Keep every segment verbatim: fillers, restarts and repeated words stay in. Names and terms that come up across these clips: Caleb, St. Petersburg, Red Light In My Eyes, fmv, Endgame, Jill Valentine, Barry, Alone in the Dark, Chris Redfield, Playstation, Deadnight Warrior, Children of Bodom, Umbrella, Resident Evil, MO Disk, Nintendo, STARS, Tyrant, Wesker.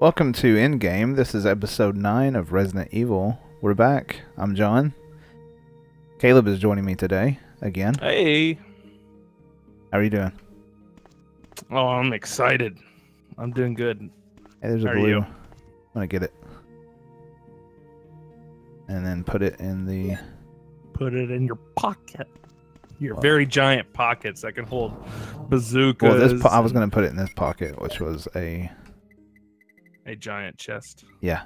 Welcome to Endgame. This is episode nine of Resident Evil. We're back. I'm John. Caleb is joining me today again. Hey. How are you doing? Oh, I'm excited. I'm doing good. Hey, there's a How blue. Are you? I'm gonna get it. And then put it in the... Put it in your pocket. Your well, very giant pockets that can hold bazookas. Well, this po and... I was gonna put it in this pocket, which was a... A giant chest. Yeah.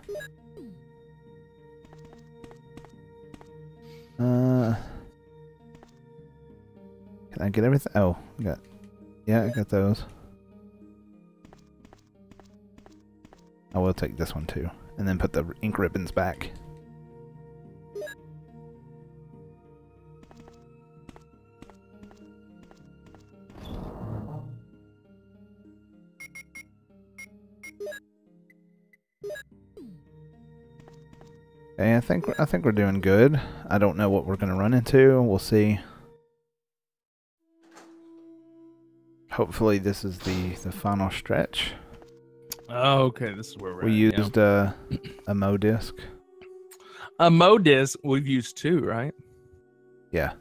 Uh, can I get everything? Oh, I got. Yeah, I got those. I will take this one too, and then put the ink ribbons back. Okay, I think I think we're doing good. I don't know what we're gonna run into. We'll see. Hopefully, this is the the final stretch. Oh, okay. This is where we're. We at, used yeah. uh, a M O Disk. A M O Disk. We've used two, right? Yeah,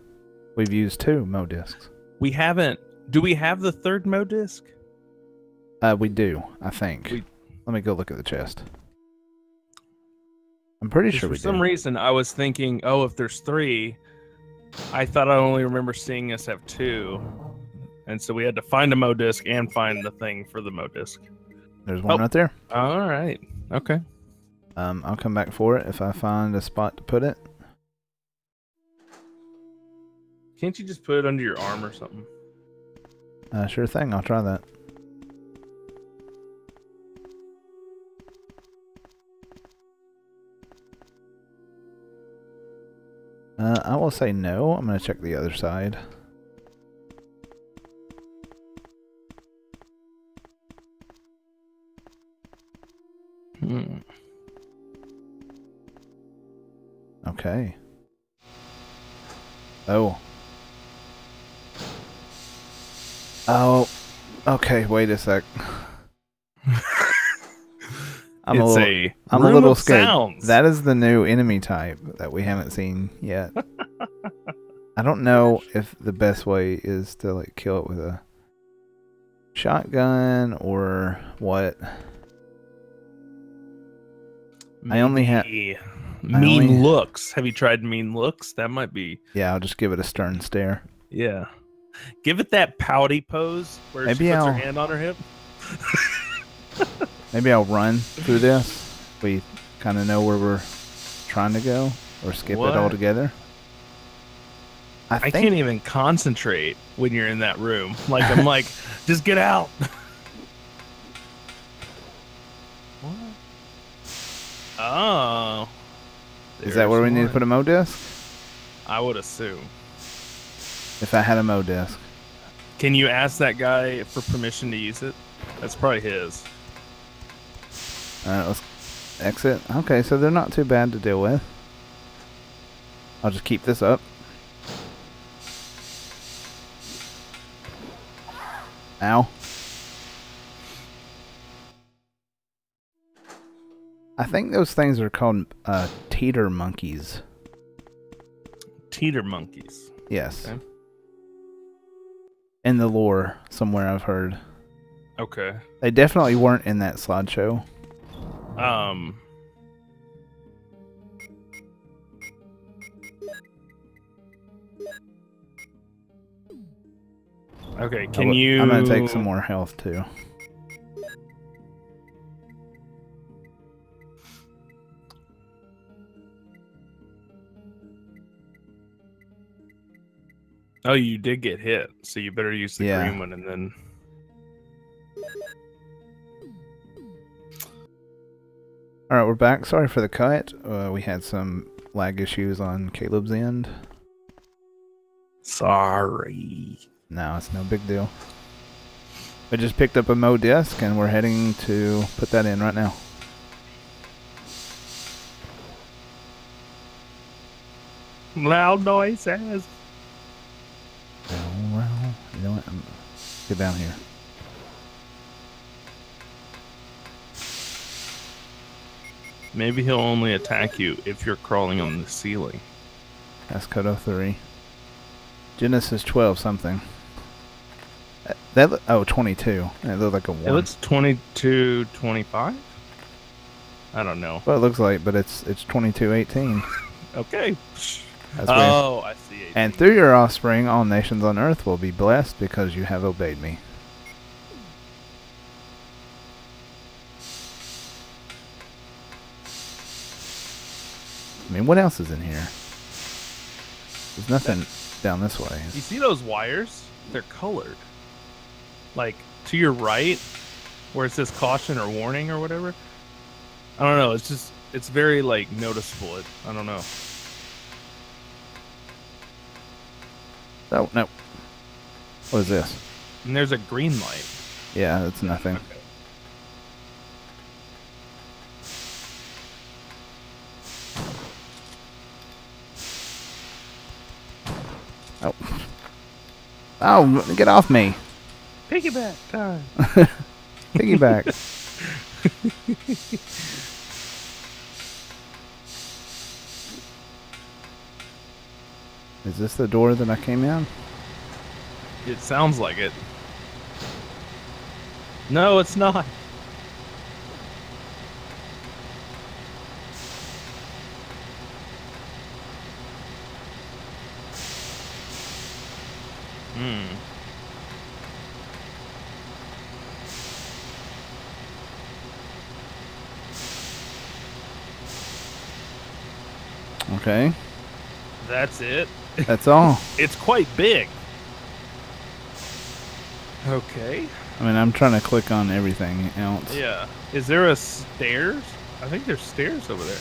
we've used two M O Disks. We haven't. Do we have the third M O Disk? Uh, we do. I think. We... Let me go look at the chest. I'm pretty sure we did. For some reason, I was thinking, oh, if there's three, I thought I only remember seeing us have two. And so we had to find a M O Disk and find the thing for the M O Disk. There's one oh. right there. All right. Okay. Um, I'll come back for it if I find a spot to put it. Can't you just put it under your arm or something? Uh, sure thing. I'll try that. Uh, I will say no. I'm going to check the other side. Hmm. Okay. Oh. Oh. Okay, wait a sec. I'm it's a little, a I'm room a little scared. Sounds. That is the new enemy type that we haven't seen yet. I don't know if the best way is to like kill it with a shotgun or what. Me, I only have mean only... looks. Have you tried mean looks? That might be. Yeah, I'll just give it a stern stare. Yeah, give it that pouty pose where Maybe she puts I'll... her hand on her hip. Maybe I'll run through this. We kind of know where we're trying to go, or skip what? it altogether. I, I can't even concentrate when you're in that room. Like I'm like, just get out. What? Oh. Is that where one. we need to put a M O Disk? I would assume. If I had a M O Disk. Can you ask that guy for permission to use it? That's probably his. Alright, let's exit. Okay, so they're not too bad to deal with. I'll just keep this up. Ow. I think those things are called uh, teeter monkeys. Teeter monkeys? Yes. Okay. In the lore, somewhere I've heard. Okay. They definitely weren't in that slideshow. Um. Okay, can will, you... I'm going to take some more health, too. Oh, you did get hit, so you better use the yeah. green one and then... All right, we're back. Sorry for the cut. Uh, we had some lag issues on Caleb's end. Sorry. No, it's no big deal. I just picked up a M O Disk, and we're heading to put that in right now. Loud noises. You know what? Get down here. Maybe he'll only attack you if you're crawling on the ceiling. That's code three. Genesis twelve something. That oh twenty-two. It looked like a one. It looks twenty-two twenty-five. I don't know. Well, it looks like, but it's it's twenty-two eighteen. Okay. That's oh, weird. I see. eighteen. And through your offspring, all nations on earth will be blessed because you have obeyed me. I mean, what else is in here? There's nothing down this way. You see those wires? They're colored. Like, to your right, where it says caution or warning or whatever. I don't know. It's just, it's very, like, noticeable. It, I don't know. Oh, no. What is this? And there's a green light. Yeah, that's nothing. Okay. Oh. Oh, get off me. Piggyback time. Piggyback. Is this the door that I came in? It sounds like it. No, it's not. Hmm. Okay. That's it. That's all. It's quite big. Okay. I mean, I'm trying to click on everything else. Yeah. Is there a stairs? I think there's stairs over there.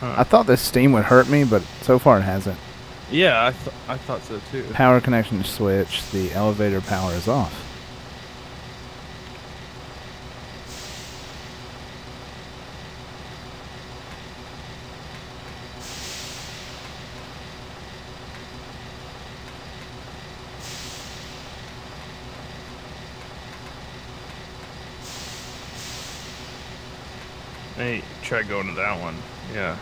Huh. I thought this steam would hurt me, but so far it hasn't. Yeah, I, th I thought so too. Power connection switch. The elevator power is off. Hey, try going to that one. Yeah.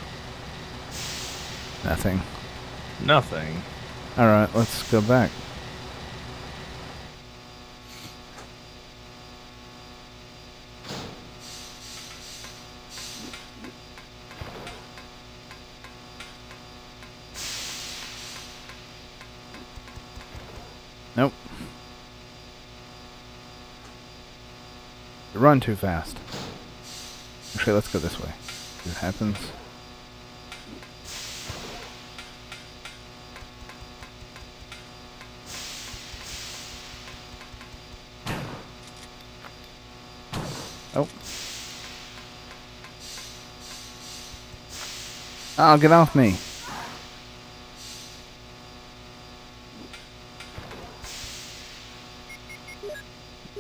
Nothing. Nothing. Alright, let's go back. Nope. You run too fast. Actually, let's go this way. It happens. Oh. Oh, get off me.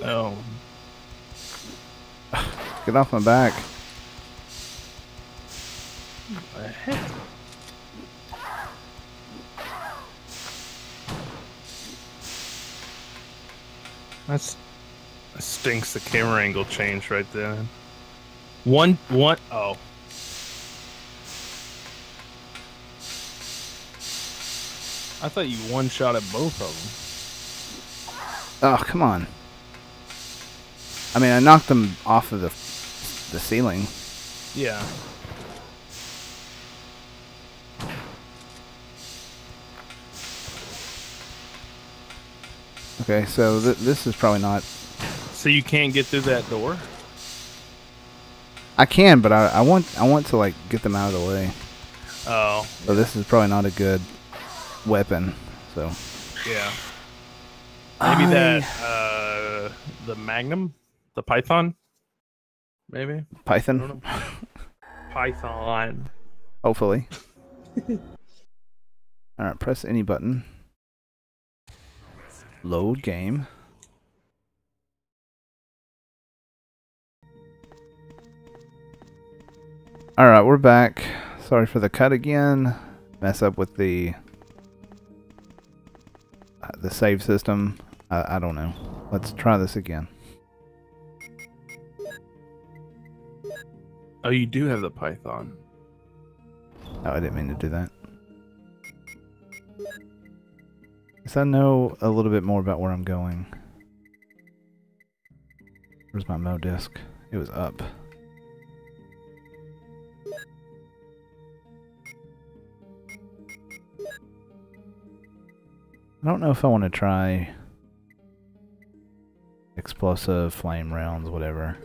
Oh. Get off my back. That's, that stinks. The camera angle changed right then. One, one, oh. I thought you one-shot at both of them. Oh, come on. I mean, I knocked them off of the, the ceiling. Yeah. Okay, so th this is probably not... So you can't get through that door? I can, but I, I want I want to, like, get them out of the way. Oh. So this is probably not a good weapon, so... Yeah. Maybe I... that, uh... the Magnum? The Python? Maybe? Python? Python. Hopefully. Alright, press any button. Load game. Alright, we're back. Sorry for the cut again. Mess up with the uh, the save system. Uh, I don't know. Let's try this again. Oh, you do have the python. Oh, I didn't mean to do that. So I know a little bit more about where I'm going. Where's my M O disk? It was up. I don't know if I want to try explosive, flame rounds, whatever.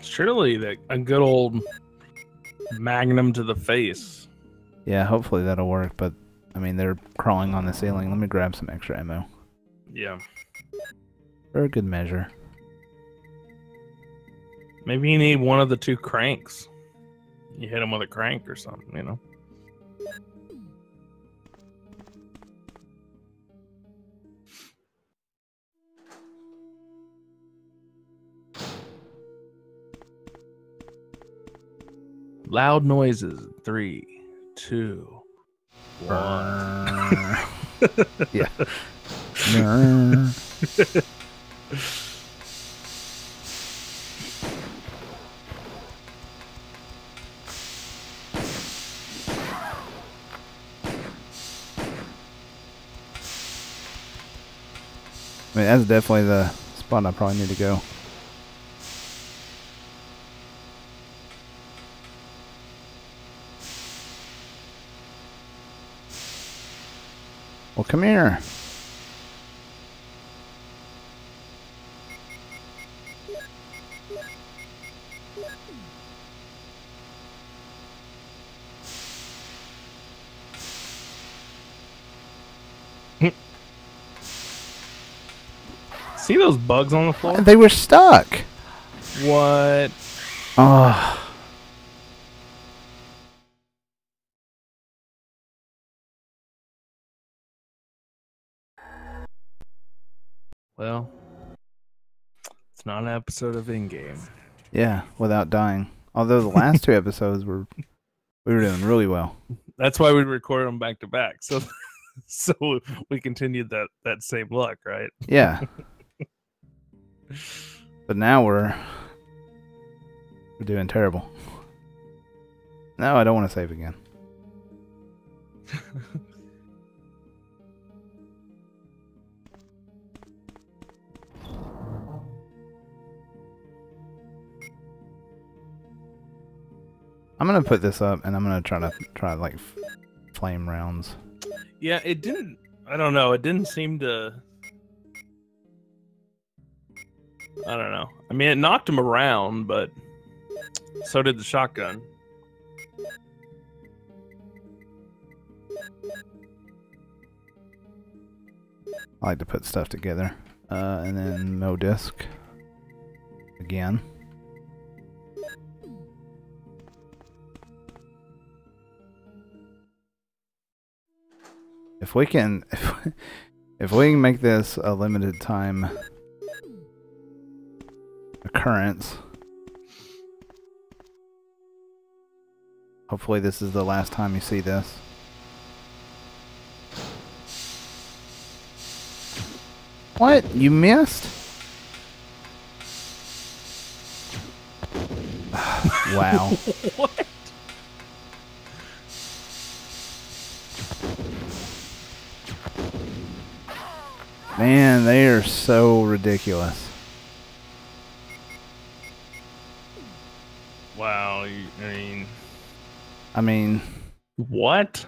Surely that a good old magnum to the face. Yeah, hopefully that'll work, but I mean, they're crawling on the ceiling. Let me grab some extra ammo. Yeah. For a good measure. Maybe you need one of the two cranks. You hit them with a crank or something, you know? Loud noises. Three, two, one. Yeah. I mean, that's definitely the spot I probably need to go. Well, come here. See those bugs on the floor? They were stuck. What? Oh. Well, it's not an episode of Endgame. Yeah, without dying. Although the last two episodes were, we were doing really well. That's why we recorded them back to back. So, so we continued that that same luck, right? Yeah. But now we're we're doing terrible. No, I don't want to save again. I'm gonna put this up, and I'm gonna try to try like f flame rounds. Yeah, it didn't. I don't know. It didn't seem to. I don't know. I mean, it knocked him around, but so did the shotgun. I like to put stuff together, uh, and then M O disk again. If we can, if, if we can make this a limited time occurrence, hopefully this is the last time you see this. What? You missed? Wow. What? Man, they are so ridiculous. Wow, you, I mean... I mean... What?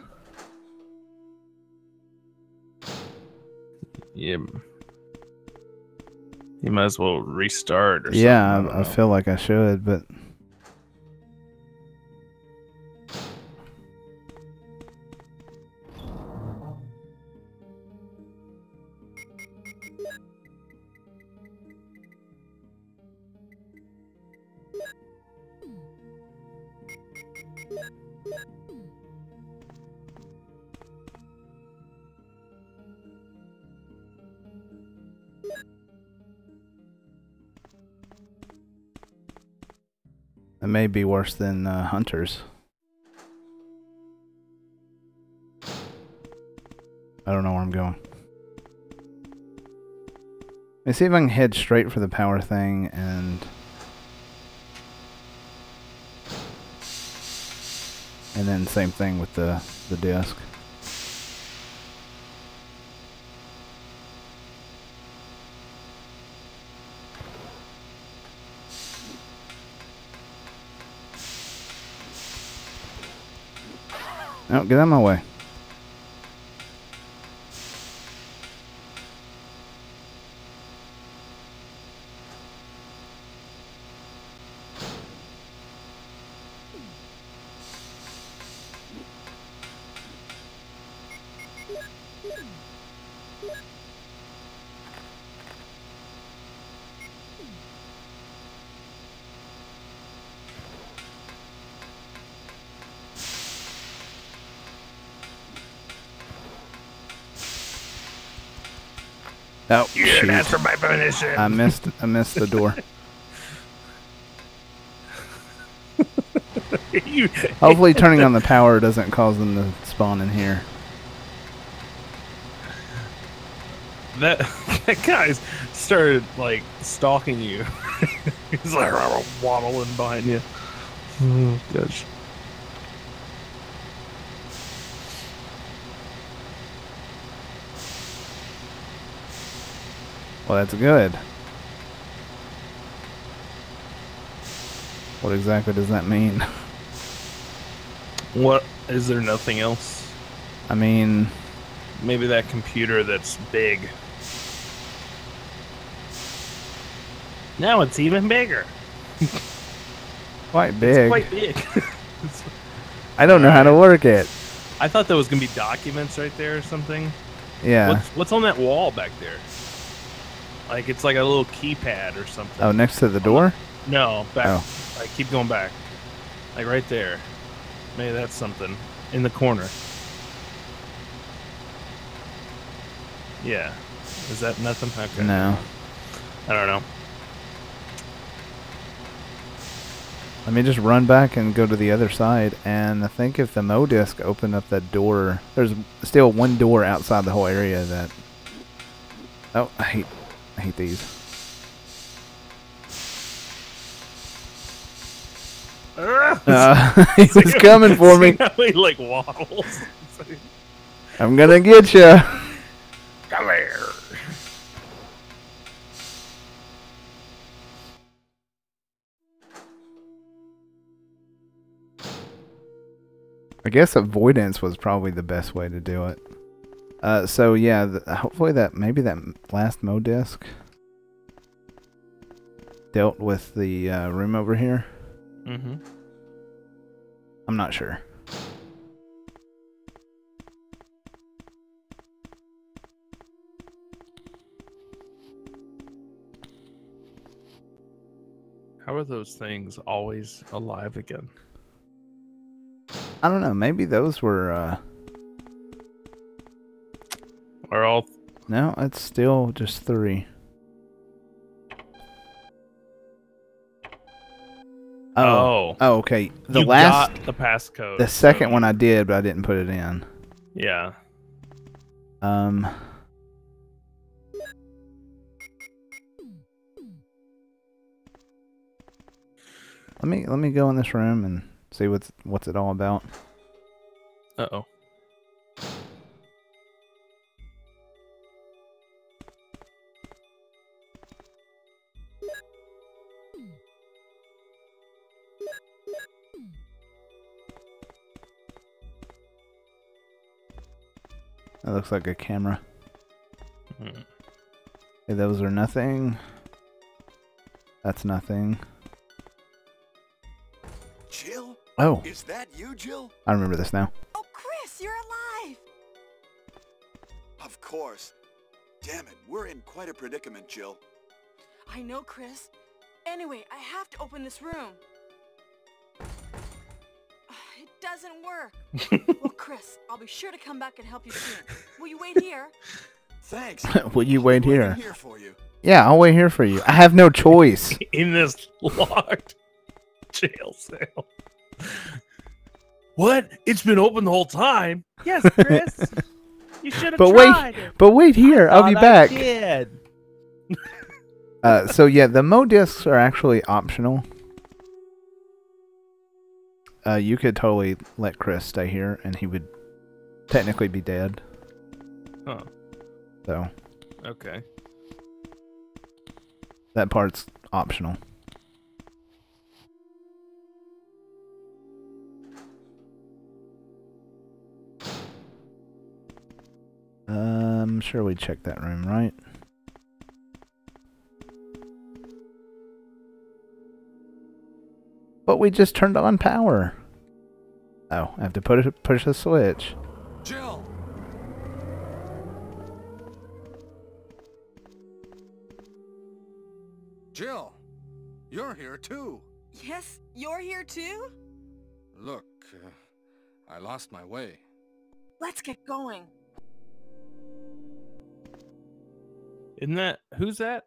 You, you might as well restart or something. Yeah, I, I, I feel like I should, but... It may be worse than uh, Hunters. I don't know where I'm going. Let's see if I can head straight for the power thing and And then same thing with the, the disc. No, get out of my way. Oh, you should ask for my permission. I missed. I missed the door. you, Hopefully, turning on the power doesn't cause them to spawn in here. That, that guy's started like stalking you. He's like waddling behind you. Oh gosh. Well, that's good. What exactly does that mean? What? Is there nothing else? I mean... Maybe that computer that's big. Now it's even bigger. Quite big. It's quite big. I don't know how to work it. I thought there was going to be documents right there or something. Yeah. What's, what's on that wall back there? Like, it's like a little keypad or something. Oh, next to the door? Oh, no, back. Oh. Like, keep going back. Like, right there. Maybe that's something. In the corner. Yeah. Is that nothing? Okay. No. I don't know. Let me just run back and go to the other side. And I think if the M O Disk opened up that door... There's still one door outside the whole area that... Oh, I hate... I hate these. Uh, he was coming for me. He like waddles. I'm gonna get you. Come here. I guess avoidance was probably the best way to do it. Uh, so yeah, th hopefully that, maybe that last M O Disk dealt with the uh, room over here. Mm-hmm. I'm not sure. How are those things always alive again? I don't know. Maybe those were... Uh, Are all... No, it's still just three. Oh. Oh, oh okay. The you last... got the passcode. The second so. one I did, but I didn't put it in. Yeah. Um... Let me, let me go in this room and see what's, what's it all about. Uh-oh. That looks like a camera. Hmm. Okay, those are nothing. That's nothing. Jill? Oh. Is that you, Jill? I remember this now. Oh, Chris, you're alive! Of course. Damn it, we're in quite a predicament, Jill. I know, Chris. Anyway, I have to open this room. Doesn't work. Well, Chris, I'll be sure to come back and help you soon. Will you wait here? Thanks. Will you wait I'll here? here for you. Yeah, I'll wait here for you. I have no choice. In this locked jail cell. What? It's been open the whole time. Yes, Chris. You should have but tried. Wait, but wait here. I'll be back. uh, so yeah, the M O discs are actually optional. uh, you could totally let Chris stay here, and he would technically be dead. Huh. So. Okay. That part's optional. Uh, I'm sure we checked that room, right? But we just turned on power. Oh, I have to put it, push the switch. Jill. Jill, you're here too. Yes, you're here too? Look, uh, I lost my way. Let's get going. Isn't that... Who's that?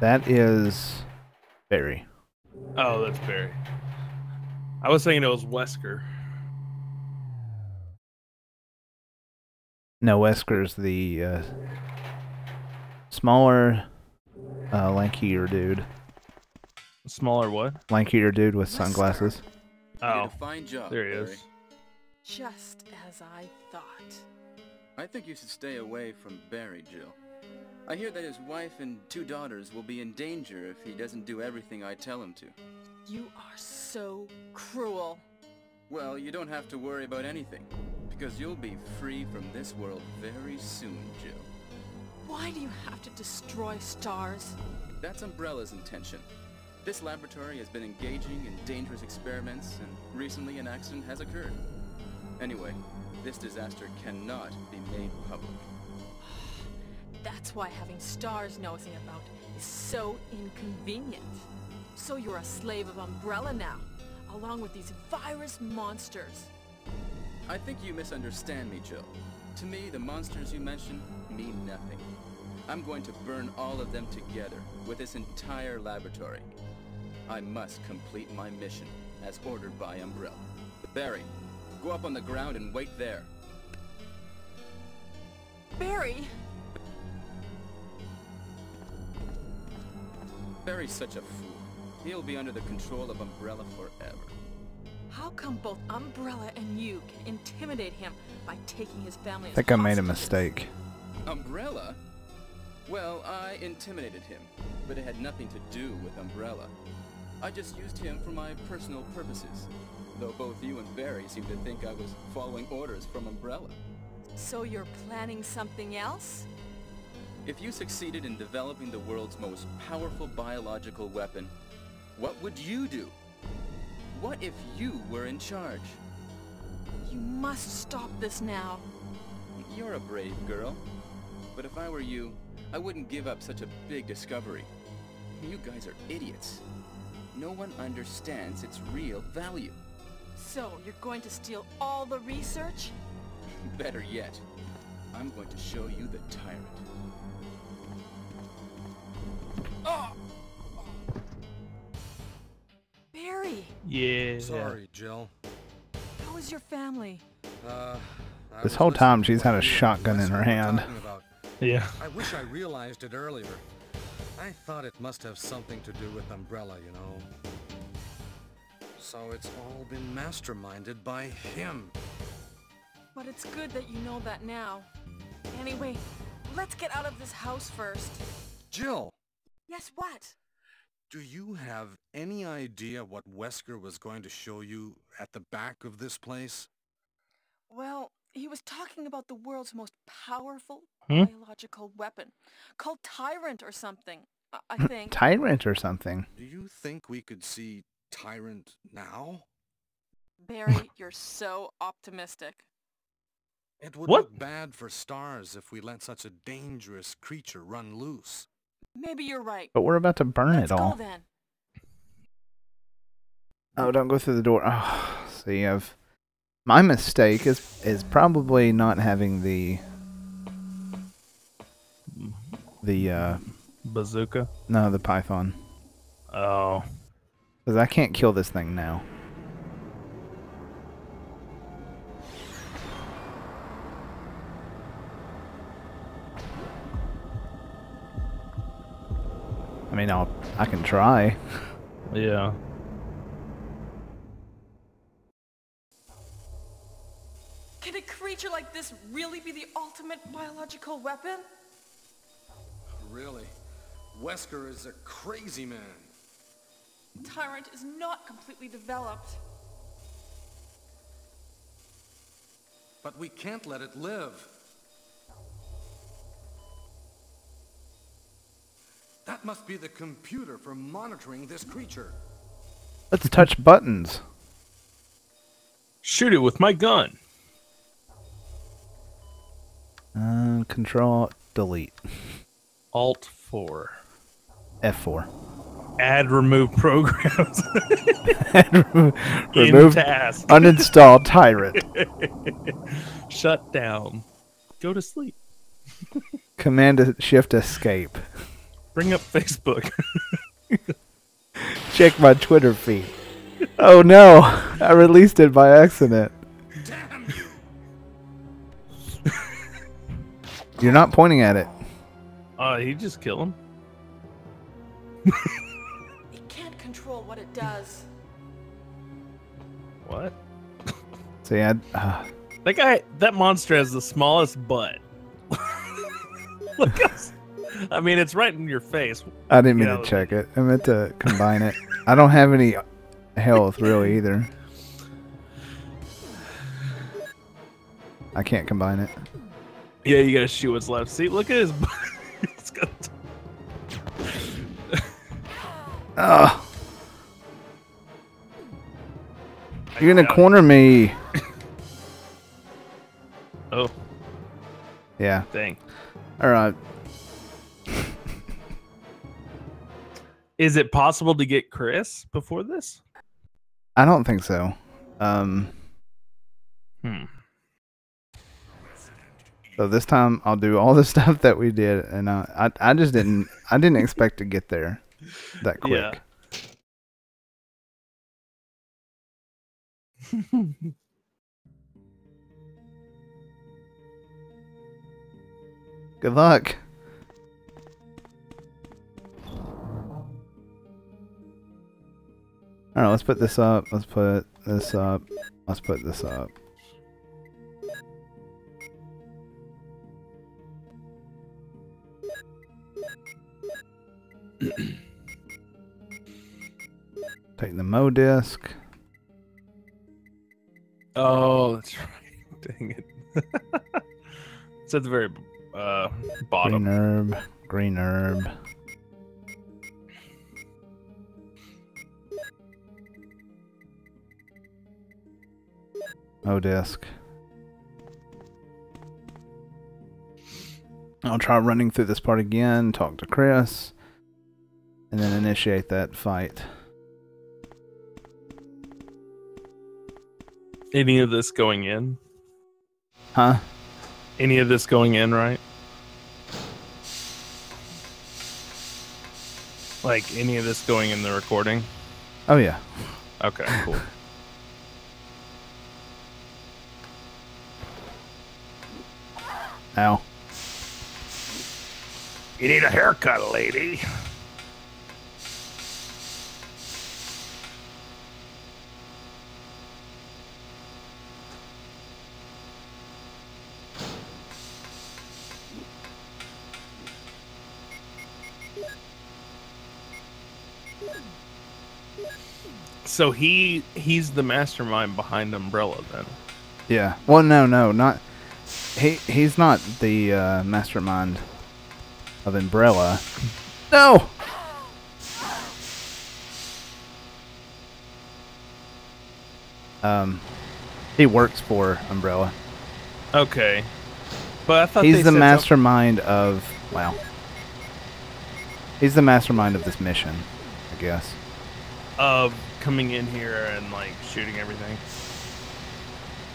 That is... Barry. Oh, that's Barry. I was thinking it was Wesker. No, Wesker's the uh, smaller, uh, lankier dude. Smaller what? Lankier dude with Wesker. Sunglasses. Oh, fine job, there he Barry. Is. Just as I thought. I think you should stay away from Barry, Jill. I hear that his wife and two daughters will be in danger if he doesn't do everything I tell him to. You are so cruel. Well, you don't have to worry about anything, because you'll be free from this world very soon, Jill. Why do you have to destroy STARS? That's Umbrella's intention. This laboratory has been engaging in dangerous experiments, and recently an accident has occurred. Anyway, this disaster cannot be made public. That's why having STARS nosing about is so inconvenient. So you're a slave of Umbrella now, along with these virus monsters. I think you misunderstand me, Jill. To me, the monsters you mentioned mean nothing. I'm going to burn all of them together with this entire laboratory. I must complete my mission, as ordered by Umbrella. Barry, go up on the ground and wait there. Barry? Barry's such a fool. He'll be under the control of Umbrella forever. How come both Umbrella and you can intimidate him by taking his family as hostages? I think I made a mistake. Umbrella? Well, I intimidated him, but it had nothing to do with Umbrella. I just used him for my personal purposes, though both you and Barry seem to think I was following orders from Umbrella. So you're planning something else? If you succeeded in developing the world's most powerful biological weapon, what would you do? What if you were in charge? You must stop this now. You're a brave girl. But if I were you, I wouldn't give up such a big discovery. You guys are idiots. No one understands its real value. So you're going to steal all the research? Better yet, I'm going to show you the Tyrant. Oh. Barry. Yeah. Sorry, Jill. How is your family? Uh, this whole time she's had a shotgun in her hand. Yeah. I wish I realized it earlier. I thought it must have something to do with Umbrella, you know. So it's all been masterminded by him. But it's good that you know that now. Anyway, let's get out of this house first. Jill. Yes, what? Do you have any idea what Wesker was going to show you at the back of this place? Well, he was talking about the world's most powerful hmm? biological weapon, called Tyrant or something, I think. Tyrant or something? Do you think we could see Tyrant now? Barry, you're so optimistic. It would what? look bad for STARS if we let such a dangerous creature run loose. Maybe you're right. But we're about to burn Let's it all. Go, then. Oh, don't go through the door. Oh, see, I've... My mistake is is probably not having the... The, uh... bazooka? No, the python. Oh. Because I can't kill this thing now. I mean, I'll, I can try. Yeah. Could this really be the ultimate biological weapon? Really? Wesker is a crazy man. Tyrant is not completely developed. But we can't let it live. That must be the computer for monitoring this creature. Let's touch buttons. Shoot it with my gun. Uh, control, delete. Alt four. F four. Add, remove programs. Add, remo remove task. Uninstall Tyrant. Shut down. Go to sleep. Command shift escape. Bring up Facebook. Check my Twitter feed. Oh no! I released it by accident. Damn you. You're not pointing at it. Uh, you just kill him. It can't control what it does. What? See, I, uh... that guy, that monster has the smallest butt. Look, I mean, it's right in your face. I didn't mean you know, to check it. I meant to combine it. I don't have any health really either. I can't combine it. Yeah, you gotta shoot what's left. See, look at his butt. It's got. Ugh. You're gonna corner me. Oh. Yeah. Dang. Alright. Is it possible to get Chris before this? I don't think so. Um. Hmm. So this time I'll do all the stuff that we did, and uh, I I just didn't I didn't expect to get there that quick. Yeah. Good luck. All right, let's put this up. Let's put this up. Let's put this up. Take the M O Disk. Oh, that's right. Dang it. It's at the very uh, bottom. Green herb. Green herb. M O Disk. I'll try running through this part again, talk to Chris, and then initiate that fight. Any of this going in? Huh? Any of this going in, right? Like, any of this going in the recording? Oh, yeah. Okay, cool. Ow. You need a haircut, lady. So he he's the mastermind behind Umbrella, then. Yeah. Well, no, no, not he. He's not the uh, mastermind of Umbrella. No! Um, he works for Umbrella. Okay. But I thought he's the mastermind of... Wow. He's the mastermind of this mission, I guess. Of coming in here and, like, shooting everything.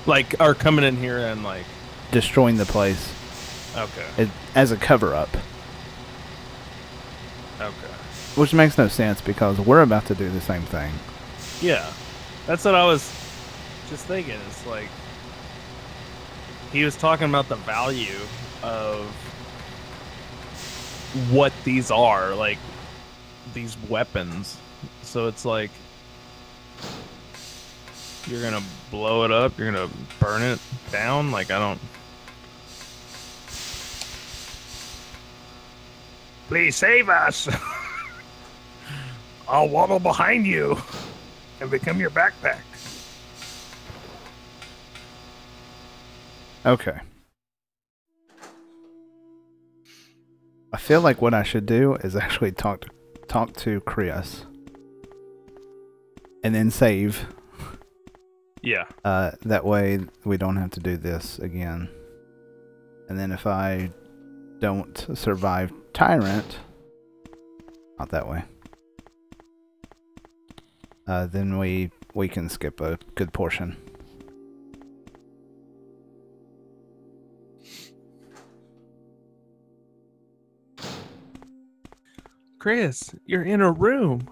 Like, or coming in here and, like... destroying the place. Okay. It, as a cover-up. Okay. Which makes no sense because we're about to do the same thing. Yeah. That's what I was just thinking. It's like he was talking about the value of what these are, like these weapons. So it's like you're going to blow it up, you're going to burn it down. Like, I don't Please save us. I'll waddle behind you and become your backpack. Okay. I feel like what I should do is actually talk to, talk to Chris. And then save. Yeah. Uh, that way we don't have to do this again. And then if I don't survive Tyrant, not that way, uh, then we, we can skip a good portion. Chris, you're in a room.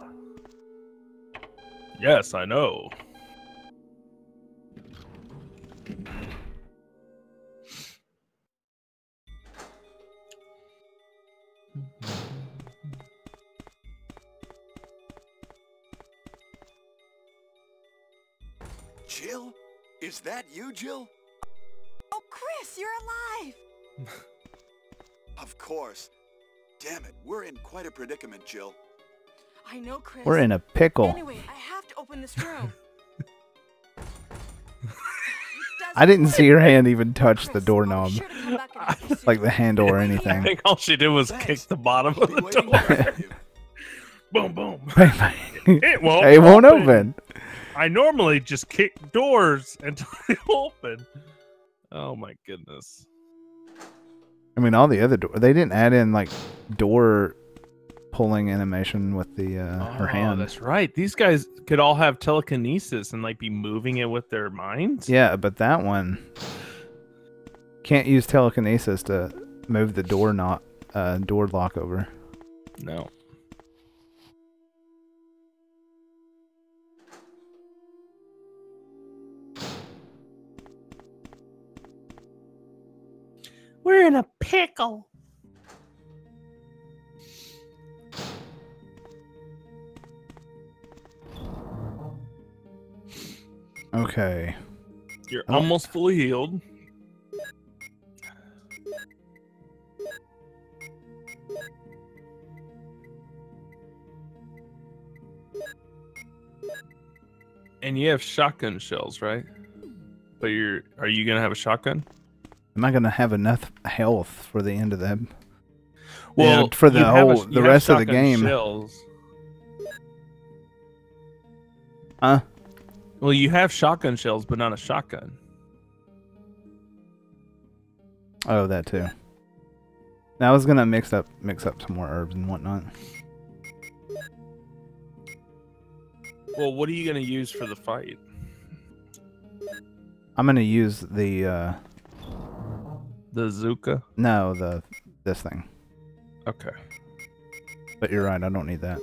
Yes, I know. Jill? Is that you, Jill? Oh, Chris, you're alive! Of course. Damn it, we're in quite a predicament, Jill. I know, Chris. We're in a pickle. Anyway, I have to open this room. I didn't see your hand even touch Chris, the doorknob. Sure like the handle or anything. I think all she did was Thanks. kick the bottom of the door. Boom, boom. It won't It won't open. open. I normally just kick doors until they open. Oh my goodness. I mean, all the other doors. They didn't add in, like, door pulling animation with the uh, oh, her hand. That's right. These guys could all have telekinesis and, like, be moving it with their minds. Yeah, but that one can't use telekinesis to move the door, not, uh, door lock over. No. We're in a pickle. Okay. You're oh. almost fully healed. And you have shotgun shells, right? But you're are you gonna have a shotgun? Am I going to have enough health for the end of that? Well, and for the whole, a, the rest of the game. Shells. Huh? Well, you have shotgun shells, but not a shotgun. Oh, that too. Now I was going to mix up, mix up some more herbs and whatnot. Well, what are you going to use for the fight? I'm going to use the, uh, the Zuka? No, the this thing. Okay. But you're right, I don't need that.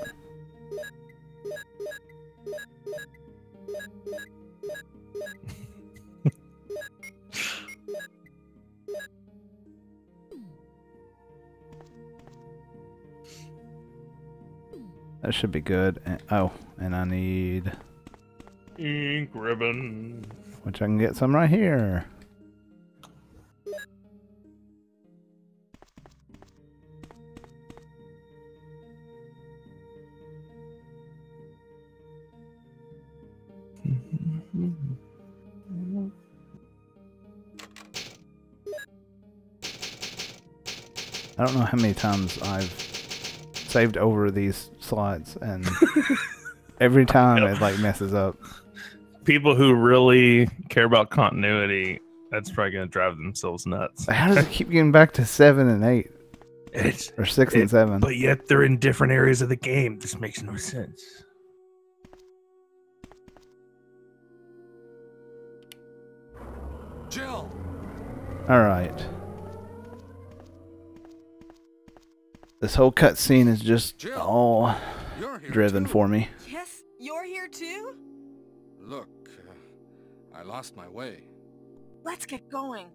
That should be good. And, oh, and I need ink ribbon, which I can get some right here. I don't know how many times I've saved over these slides, and every time it like messes up. People who really care about continuity, that's probably going to drive themselves nuts. How does it keep getting back to seven and eight, it's, or six it, and seven? But yet they're in different areas of the game. This makes no sense. Jill. All right. This whole cutscene is just Jill, all driven too. for me. Yes, you're here too? Look, uh, I lost my way. Let's get going.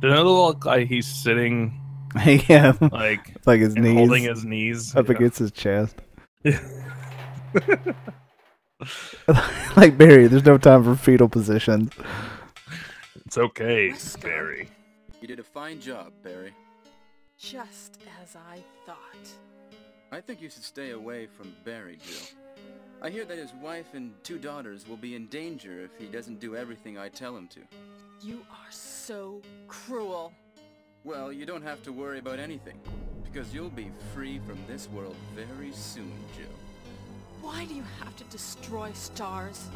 Does it look like he's sitting? Yeah. Like, it's like his knees. Holding his knees. Up yeah. against his chest. Yeah. Like Barry, there's no time for fetal position. It's okay, Wesker. Barry. You did a fine job, Barry. Just as I thought. I think you should stay away from Barry, Jill. I hear that his wife and two daughters will be in danger if he doesn't do everything I tell him to. You are so cruel. Well, you don't have to worry about anything, because you'll be free from this world very soon, Jill. Why do you have to destroy STARS?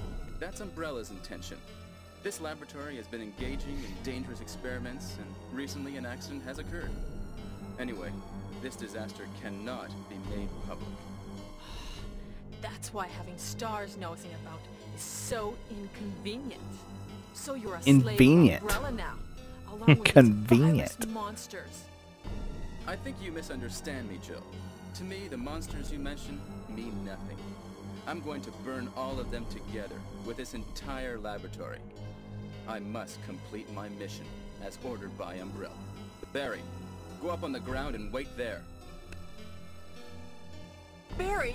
That's Umbrella's intention. This laboratory has been engaging in dangerous experiments, and recently an accident has occurred. Anyway, this disaster cannot be made public. That's why having STARS nosing about is so inconvenient. So you're a inconvenient. slave Umbrella now, along with convenient monsters. I think you misunderstand me, Jill. To me, the monsters you mentioned mean nothing. I'm going to burn all of them together with this entire laboratory. I must complete my mission as ordered by Umbrella. Barry, go up on the ground and wait there. Barry.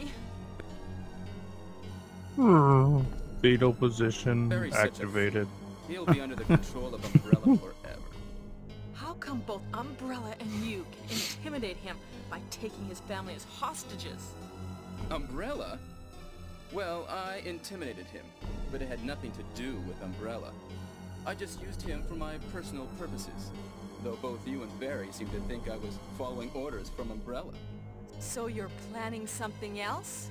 Mm. Fetal position Barry's activated. He'll be under the control of Umbrella forever. How come both Umbrella and you can intimidate him by taking his family as hostages? Umbrella? Well, I intimidated him, but it had nothing to do with Umbrella. I just used him for my personal purposes, though both you and Barry seem to think I was following orders from Umbrella. So you're planning something else?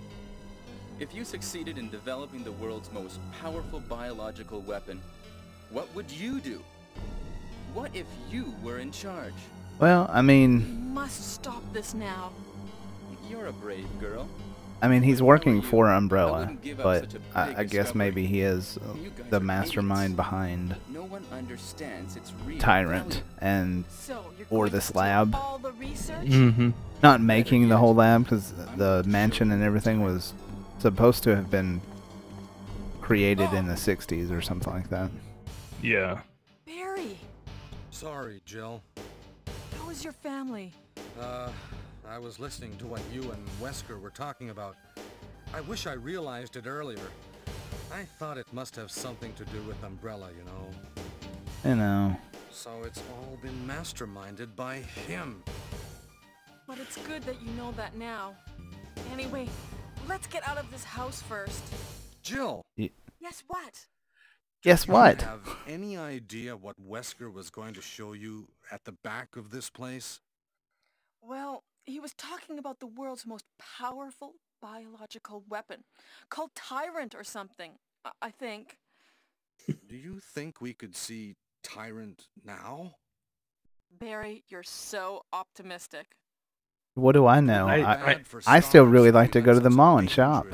If you succeeded in developing the world's most powerful biological weapon, what would you do? What if you were in charge? Well, I mean... You must stop this now. You're a brave girl. I mean, he's working for Umbrella, but I, I guess maybe he is the mastermind behind Tyrant and or this lab. Mm-hmm. Not making the whole lab, because the mansion and everything was supposed to have been created in the sixties or something like that. Yeah. Barry. Sorry, Jill. How is your family? Uh... I was listening to what you and Wesker were talking about. I wish I realized it earlier. I thought it must have something to do with Umbrella, you know. You know. So it's all been masterminded by him. But it's good that you know that now. Anyway, let's get out of this house first. Jill! Y yes, what? Guess what? Do you have any idea what Wesker was going to show you at the back of this place? Well... He was talking about the world's most powerful biological weapon, called Tyrant or something, I think. Do you think we could see Tyrant now? Barry, you're so optimistic. What do I know? I, I, I, I still really like to go to the mall and shop.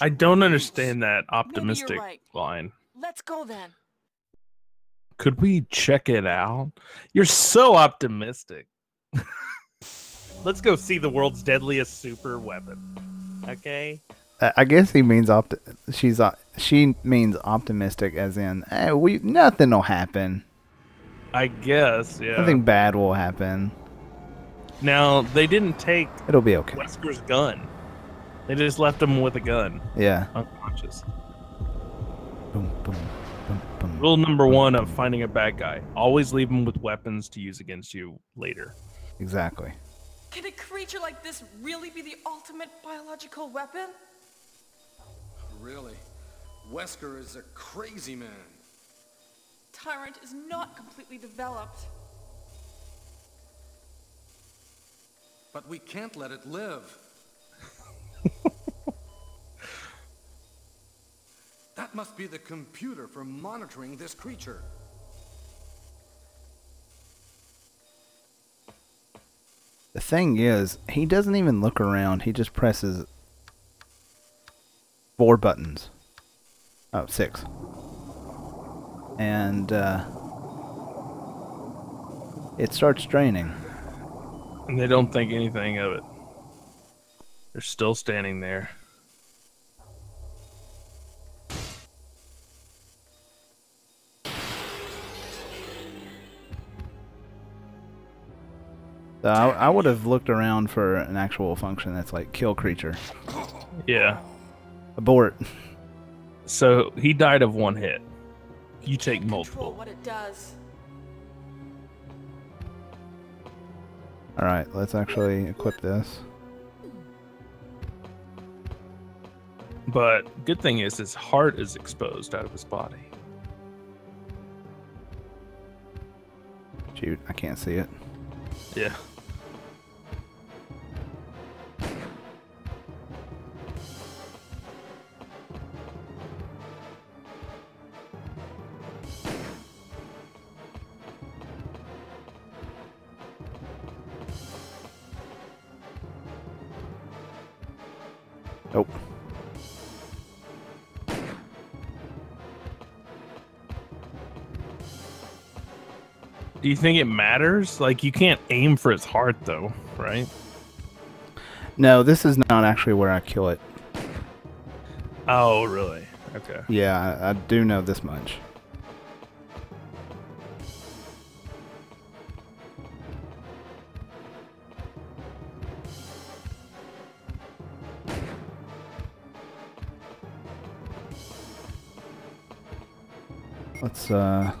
I don't understand that optimistic right. line. Let's go then. Could we check it out? You're so optimistic. Let's go see the world's deadliest super weapon. Okay. Uh, I guess he means opt. She's uh, she means optimistic, as in, hey, we nothing will happen. I guess. Yeah. Nothing bad will happen. Now they didn't take. It'll be okay. Wesker's gun. They just left him with a gun. Yeah. Unconscious. Boom, boom, boom, boom, Rule number boom, one boom. of finding a bad guy: always leave him with weapons to use against you later. Exactly. Can a creature like this really be the ultimate biological weapon? Really? Wesker is a crazy man. Tyrant is not completely developed. But we can't let it live. That must be the computer for monitoring this creature. The thing is, he doesn't even look around. He just presses four buttons. Oh, six. And uh, it starts draining. And they don't think anything of it. They're still standing there. So I, I would have looked around for an actual function that's like kill creature. Yeah. Abort. So he died of one hit. You take multiple. What it does. All right, let's actually equip this. But good thing is his heart is exposed out of his body. Shoot, I can't see it. Yeah. Nope. Do you think it matters? Like, you can't aim for its heart, though, right? No, this is not actually where I kill it. Oh, really? Okay. Yeah, I, I do know this much. Let's, uh...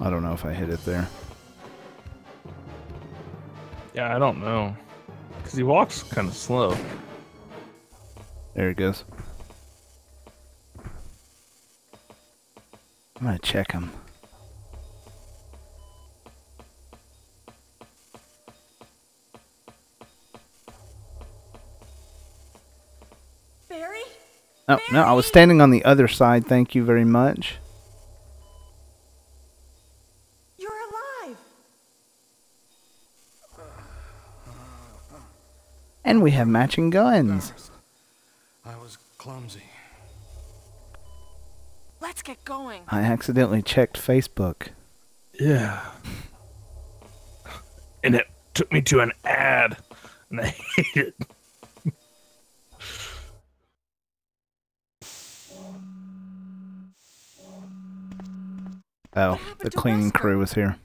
I don't know if I hit it there. Yeah, I don't know. Because he walks kind of slow. There it goes. I'm going to check him. Barry? Oh, Barry? No, I was standing on the other side. Thank you very much. And we have matching guns. I was clumsy. Let's get going. I accidentally checked Facebook. Yeah. And it took me to an ad. And I hate it. Oh, the cleaning crew is here.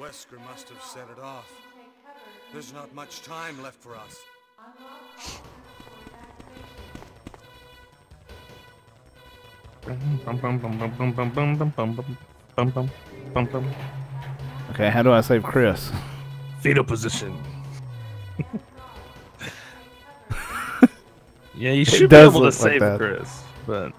Wesker must have set it off. There's not much time left for us. Okay, how do I save Chris? Fetal position. Yeah, you should be able to save Chris, but...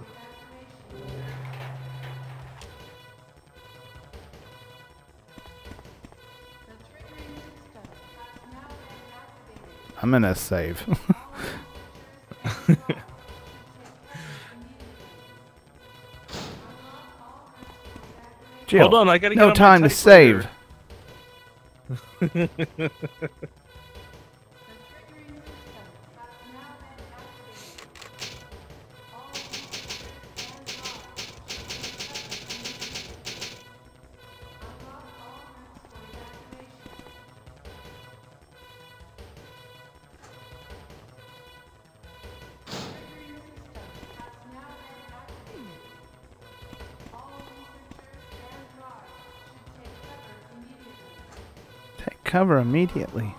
I'm gonna save. Jill, hold on, I gotta get no time to save. Cover immediately.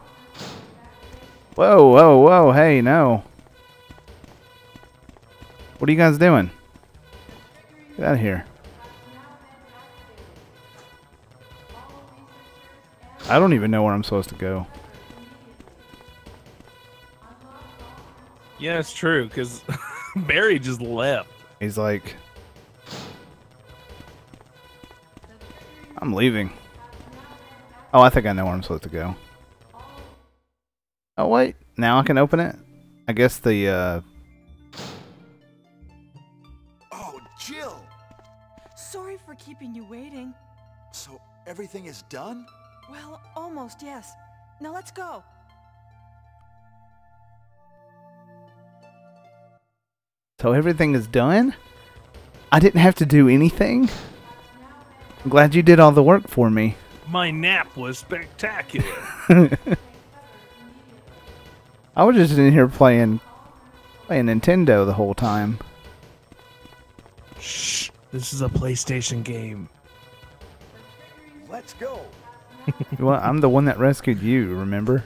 Whoa, whoa, whoa, hey, no. What are you guys doing? Get out of here. I don't even know where I'm supposed to go. Yeah, it's true, because Barry just left. He's like... I'm leaving. Oh, I think I know where I'm supposed to go. Oh, wait. Now I can open it? I guess the, uh... Oh, Jill! Sorry for keeping you waiting. So, everything is done? Well, almost, yes. Now let's go. So everything is done? I didn't have to do anything? I'm glad you did all the work for me. My nap was spectacular. I was just in here playing playing Nintendo the whole time. Shh, this is a PlayStation game. Let's go. Well, I'm the one that rescued you, remember?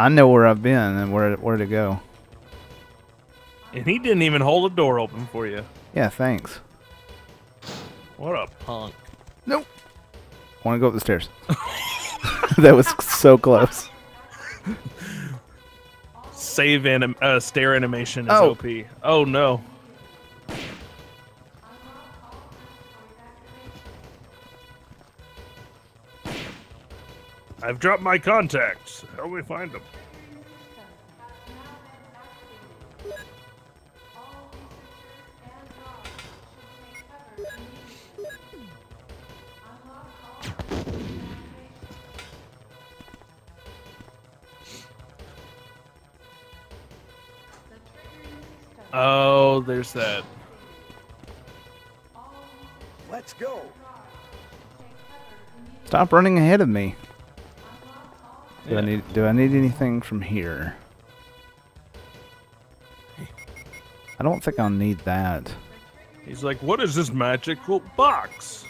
I know where I've been and where where to go. And he didn't even hold a door open for you. Yeah, thanks. What a punk. Nope. I want to go up the stairs. That was so close. Save anim uh, stair animation is oh. O P. Oh, no. I've dropped my contacts. How do we find them? Oh, there's that. Let's go. Stop running ahead of me. Do, yeah. I need, do I need anything from here? I don't think I'll need that. He's like, what is this magical box?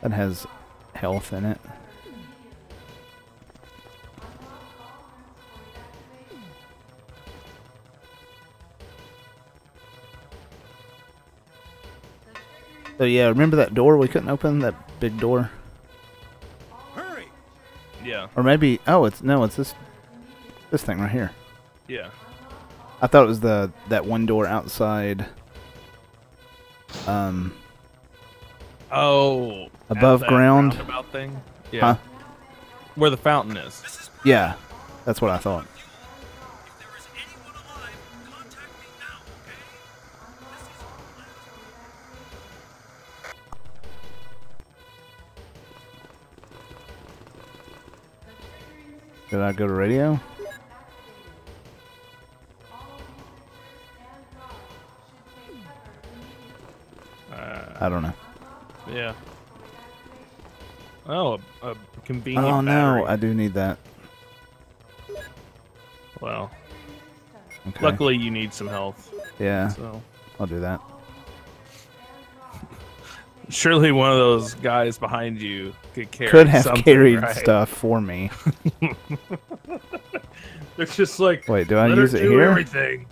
That has health in it. So yeah, remember that door we couldn't open? That big door? Hurry! Yeah. Or maybe... Oh, it's no, it's this this thing right here. Yeah. I thought it was the that one door outside. Um... Oh. Above ground. Roundabout thing? Yeah. Huh? Where the fountain is. Yeah. That's what I thought. Did I go to radio? Uh, I don't know. Yeah. Oh, a, a convenient Oh, battery. No, I do need that. Well. Okay. Luckily, you need some health. Yeah, so. I'll do that. Surely one of those guys behind you could carry Could have something, carried right? stuff for me. They're just like, wait, do I Let use it here? Everything.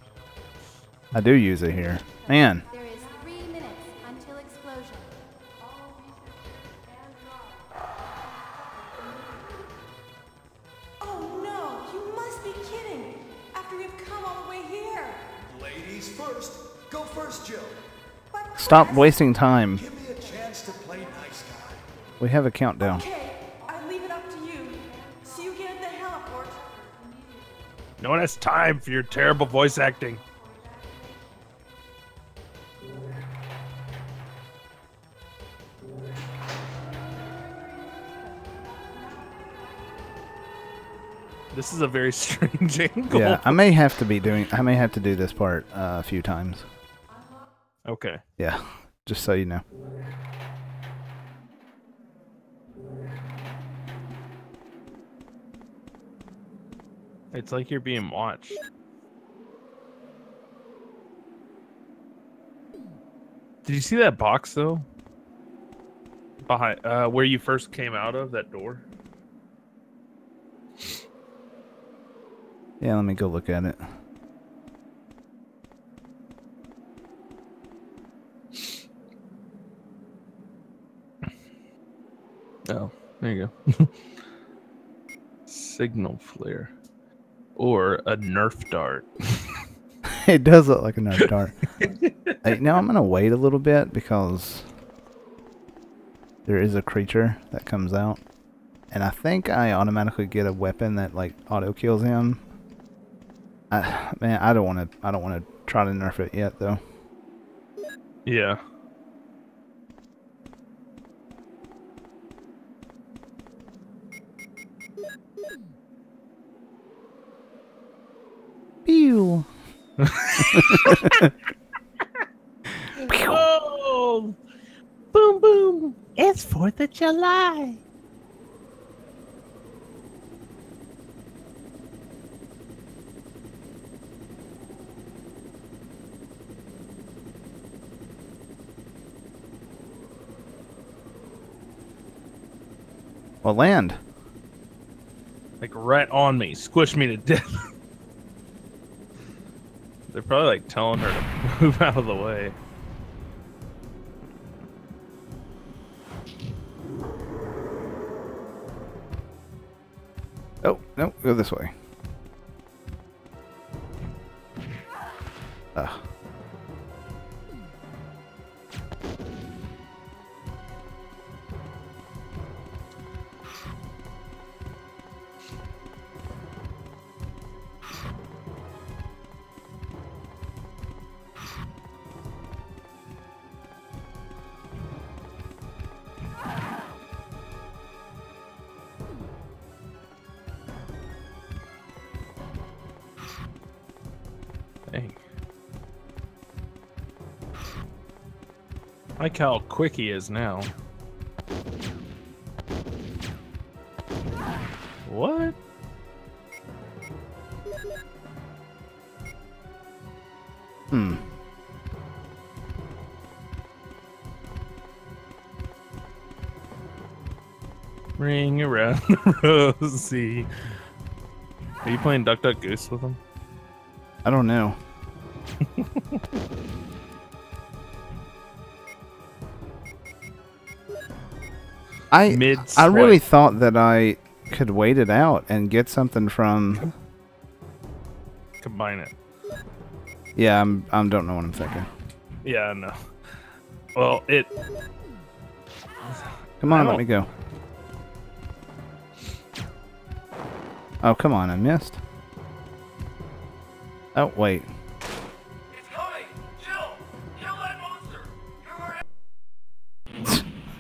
I do use it here. Man. There is three minutes until explosion. Oh no, you must be kidding. After we've come all the way here. Ladies first. Go first, Jill. Stop wasting time. We have a countdown. Okay, I leave it up to you. See you get in the heliport. No one has time for your terrible voice acting. This is a very strange angle. Yeah, I may have to be doing. I may have to do this part uh, a few times. Okay. Yeah, just so you know. It's like you're being watched. Did you see that box though? Behind uh, where you first came out of that door. Yeah, let me go look at it. Oh, there you go. Signal flare. Or a Nerf dart. It does look like a Nerf dart. Hey, now I'm going to wait a little bit because there is a creature that comes out. And I think I automatically get a weapon that like auto kills him. I, man, I don't want to I don't want to try to nerf it yet though. Yeah. Pew. Oh. Boom, boom. It's fourth of July. Well, land. Like right on me. Squish me to death. They're probably like telling her to move out of the way. Oh, no, go this way. Ugh. I like how quick he is now. What? Hmm. Ring around the rosy. Are you playing Duck Duck Goose with him? I don't know. I Mid-swipe. I really thought that I could wait it out and get something from combine it. Yeah, I'm I don't know what I'm thinking. Yeah, I know. Well, it. Come on, let me go. Oh, come on, I missed. Oh wait. It's coming, Jill. Kill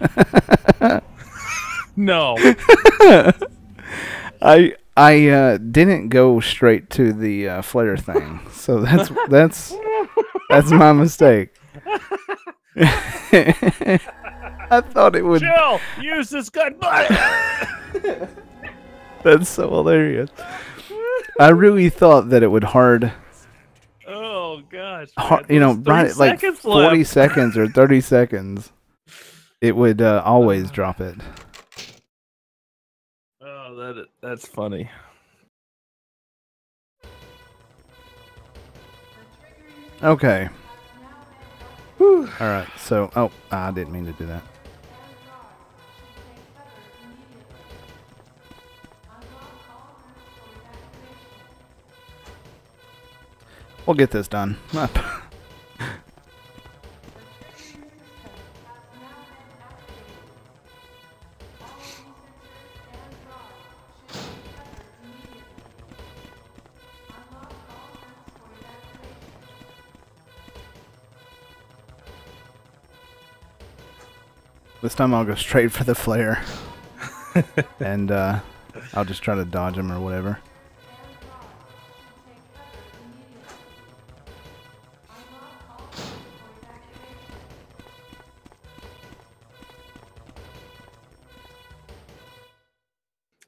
that monster. You're a No. I I uh, didn't go straight to the uh, flare thing, so that's that's that's my mistake. I thought it would. Jill, use this gun button. That's so hilarious. I really thought that it would hard. Oh gosh! Man, hard, you know, right? Like forty seconds or thirty seconds, it would uh, always drop it. That, that's funny. Okay. Whew. All right. So, oh, I didn't mean to do that. We'll get this done. This time I'll go straight for the flare, and uh, I'll just try to dodge him or whatever.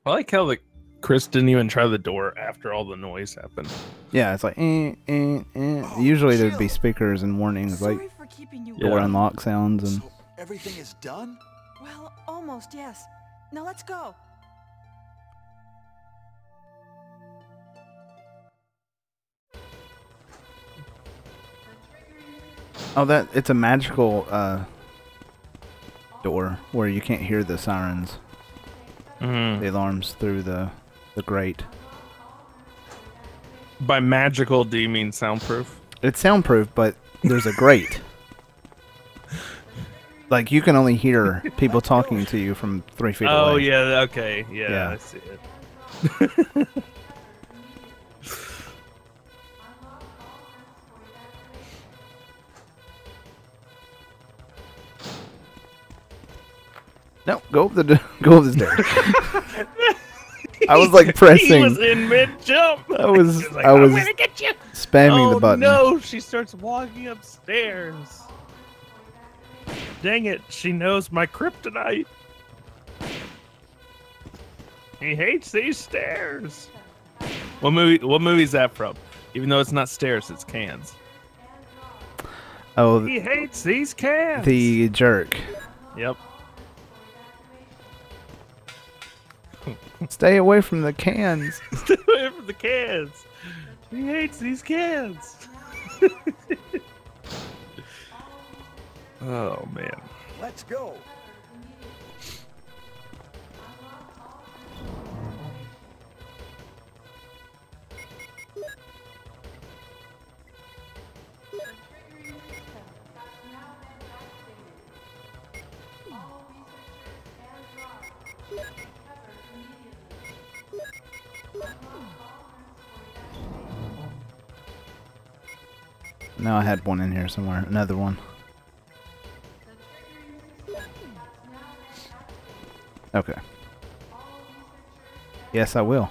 I like how the Chris didn't even try the door after all the noise happened. Yeah, it's like eh, eh, eh. Oh, usually there'd be speakers and warnings, sorry like for keeping you door unlock sounds and. Everything is done? Well, almost, yes. Now let's go. Oh, that it's a magical uh, door where you can't hear the sirens. Mm-hmm. The alarms through the, the grate. By magical, do you mean soundproof? It's soundproof, but there's a grate. Like, you can only hear people talking to you from three feet oh, away. Oh, yeah, okay. Yeah, yeah, I see it. No, go up the go up the stairs. I was, like, pressing. He was in mid-jump. I was, like, I was get you. spamming oh, the button. Oh, no, she starts walking upstairs. Dang it, she knows my kryptonite. He hates these stairs. What movie what movie is that from? Even though it's not stairs, it's cans. Oh, he hates these cans. The Jerk. Yep. Stay away from the cans. Stay away from the cans. He hates these cans. Oh, man. Let's go. No, I had one in here somewhere. Another one. Okay. Yes, I will.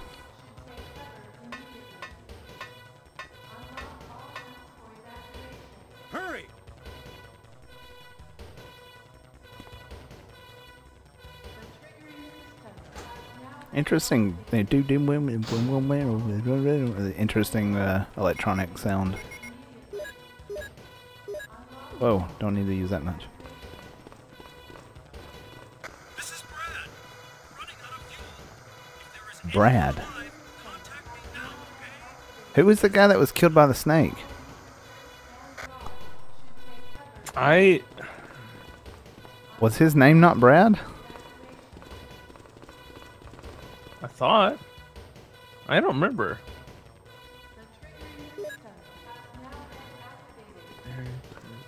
Hurry! Interesting. They do do interesting uh, electronic sound. Whoa, don't need to use that much. This is Brad. Running out of fuel. Brad. Alive, contact me now, okay? Who was the guy that was killed by the snake? I was his name not Brad? I thought. I don't remember.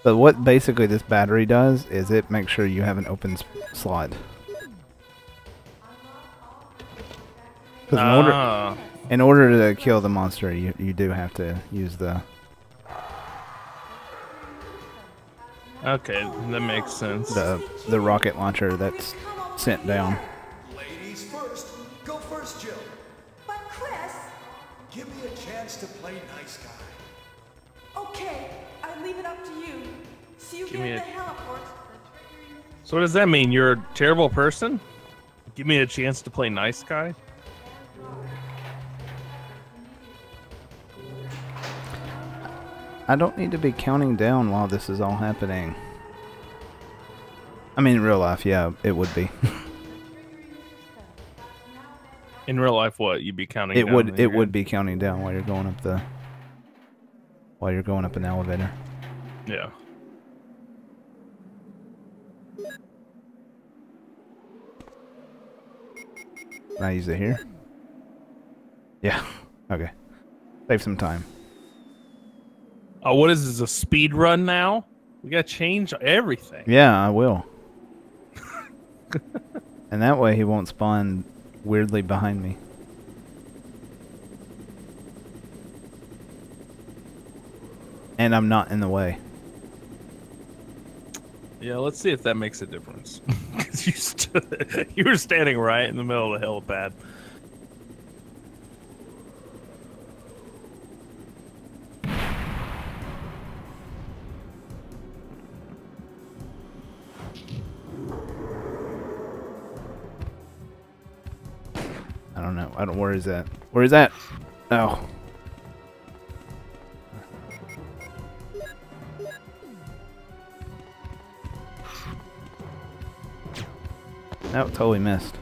But what basically this battery does is it makes sure you have an open slot. Because in, ah. order, in order to kill the monster, you, you do have to use the... Okay, that makes sense. The, the rocket launcher that's sent down. Ladies first. Go first, Jill. But Chris... Give me a chance to play nice guy. Okay. Leave it up to you. So you give me a... the heliport. So what does that mean? You're a terrible person? Give me a chance to play nice guy? I don't need to be counting down while this is all happening. I mean, in real life, yeah, it would be. In real life, what? You'd be counting it down? Would, it would be counting down while you're going up the... while you're going up an elevator. Yeah. Can I use it here? Yeah. Okay. Save some time. Oh, what is this? A speed run now? We gotta change everything. Yeah, I will. And that way he won't spawn weirdly behind me. And I'm not in the way. Yeah, let's see if that makes a difference. Because you, st you were standing right in the middle of the helipad. I don't know. I don't. Where is that? Where is that? Oh. That totally missed.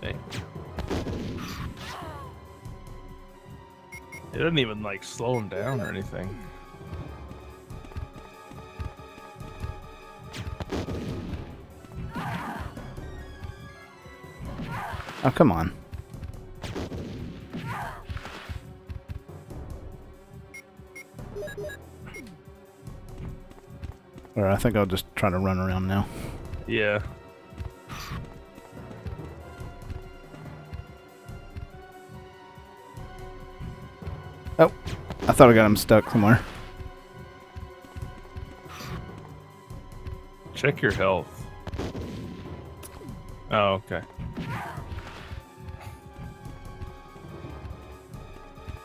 Dang. It didn't even like slow him down or anything. Oh, come on. Or I think I'll just try to run around now. Yeah. Oh, I thought I got him stuck somewhere. Check your health. Oh, okay.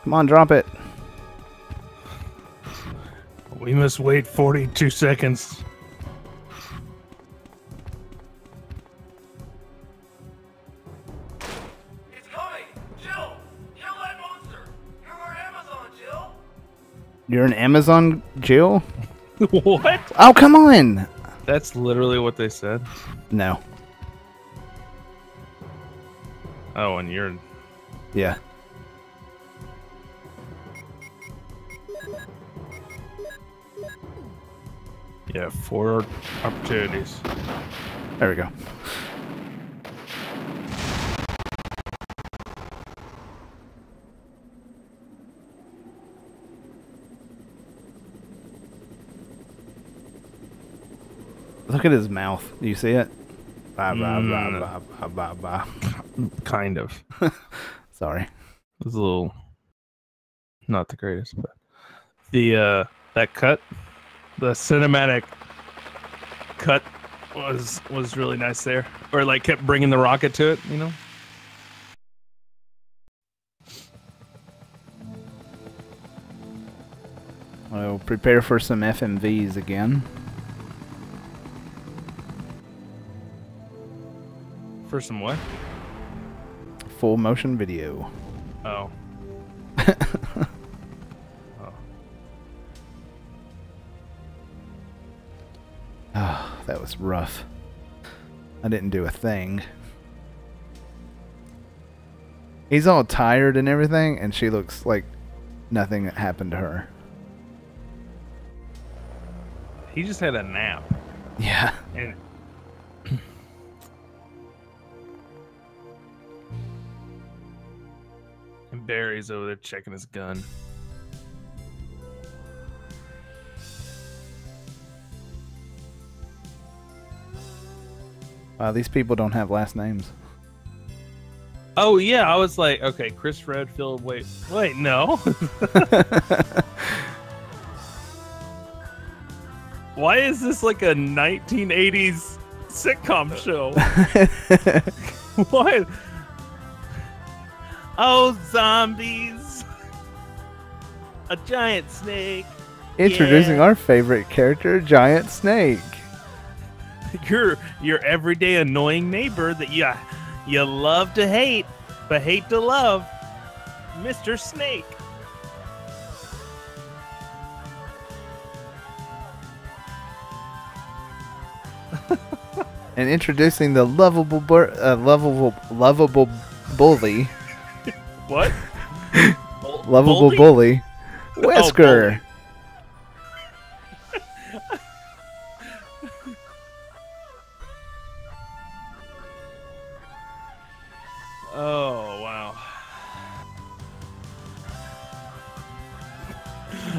Come on, drop it. We must wait forty-two seconds. It's coming! Jill! Kill that monster! You're our Amazon, Jill! You're an Amazon, Jill? What? Oh, come on! That's literally what they said. No. Oh, and you're... Yeah. Yeah, four opportunities. There we go. Look at his mouth. Do you see it? Bah, bah, bah, bah, bah, bah, bah. Kind of. Sorry. It was a little... Not the greatest, but... The, uh... That cut... The cinematic cut was was really nice there, or like kept bringing the rocket to it, you know. I'll prepare for some F M Vs again. For some what? Full motion video. Oh. Ah, oh, that was rough. I didn't do a thing. He's all tired and everything, and she looks like nothing happened to her. He just had a nap. Yeah. And and Barry's over there checking his gun. Wow, these people don't have last names. Oh, yeah. I was like, okay, Chris Redfield. Wait, wait, no. Why is this like a nineteen eighties sitcom show? What? Oh, zombies. A giant snake. Introducing yeah. our favorite character, Giant Snake. Your your everyday annoying neighbor that you you love to hate, but hate to love, Mister Snake. And introducing the lovable bur uh, lovable lovable bully. What? Bul lovable bully, bully? Wesker. Oh, bully. Oh, wow.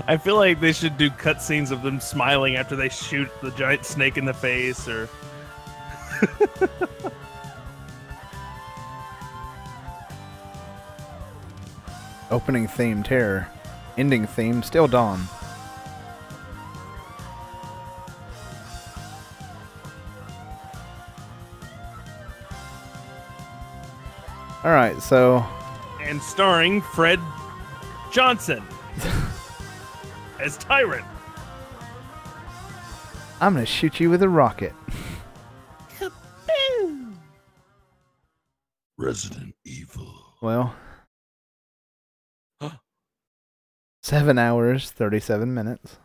I feel like they should do cutscenes of them smiling after they shoot the giant snake in the face, or... Opening theme, terror. Ending theme, still dawn. All right, so... And starring Fred Johnson as Tyrant. I'm going to shoot you with a rocket. Kaboom! Resident Evil. Well... seven hours, thirty-seven minutes.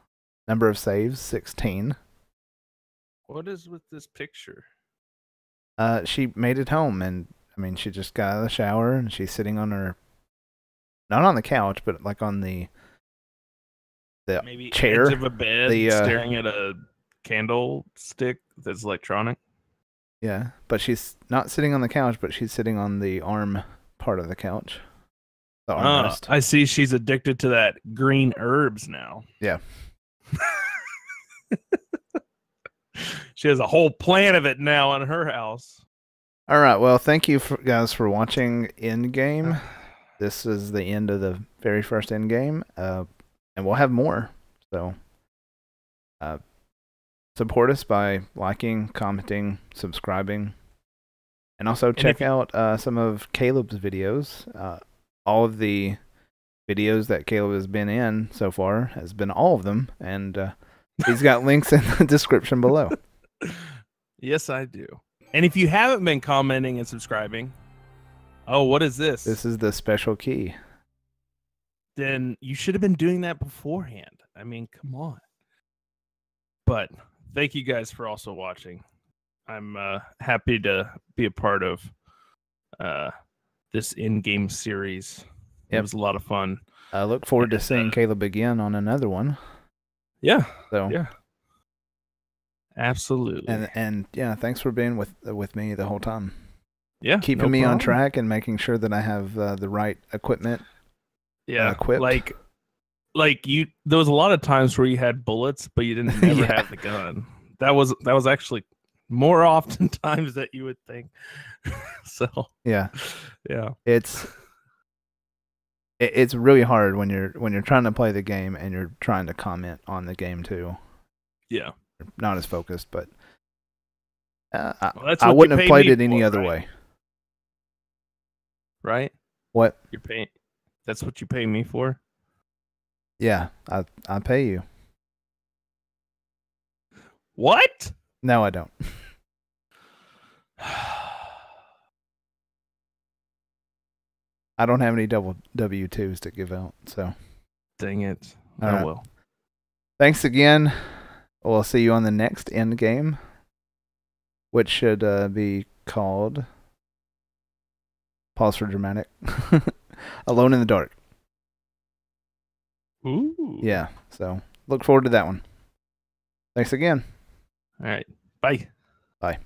Number of saves, sixteen. What is with this picture? Uh, she made it home and... I mean, she just got out of the shower, and she's sitting on her... Not on the couch, but, like, on the... The Maybe chair. Edge of a bed, the, uh, staring at a candlestick that's electronic. Yeah, but she's not sitting on the couch, but she's sitting on the arm part of the couch. The armrest. Oh, I see she's addicted to that green herbs now. Yeah. She has a whole plant of it now in her house. All right, well, thank you for, guys for watching Endgame. This is the end of the very first Endgame, uh, and we'll have more. So uh, support us by liking, commenting, subscribing, and also check and out uh, some of Caleb's videos. Uh, all of the videos that Caleb has been in so far has been all of them, and uh, he's got links in the description below. Yes, I do. And if you haven't been commenting and subscribing, oh, what is this? This is the special key. Then you should have been doing that beforehand. I mean, come on. But thank you guys for also watching. I'm uh, happy to be a part of uh, this in-game series. Yep. It was a lot of fun. I look forward to seeing uh, Caleb again on another one. Yeah. So yeah. Absolutely. And and yeah, thanks for being with with me the whole time. Yeah. Keeping no me problem. on track and making sure that I have uh, the right equipment. Yeah. Uh, equipped. Like like you there was a lot of times where you had bullets but you didn't ever yeah. have the gun. That was that was actually more often times that you would think. So yeah. Yeah. It's It's really hard when you're when you're trying to play the game and you're trying to comment on the game too. Yeah, you're not as focused, but uh, well, that's I, I wouldn't have played it any for, other right? way. Right? What? You're paying. That's what you pay me for. Yeah, I I pay you. What? No, I don't. I don't have any double W twos to give out, so. Dang it. All I right. will. Thanks again. We'll see you on the next Endgame, which should uh, be called, pause for dramatic, Alone in the Dark. Ooh. Yeah, so look forward to that one. Thanks again. All right. Bye. Bye.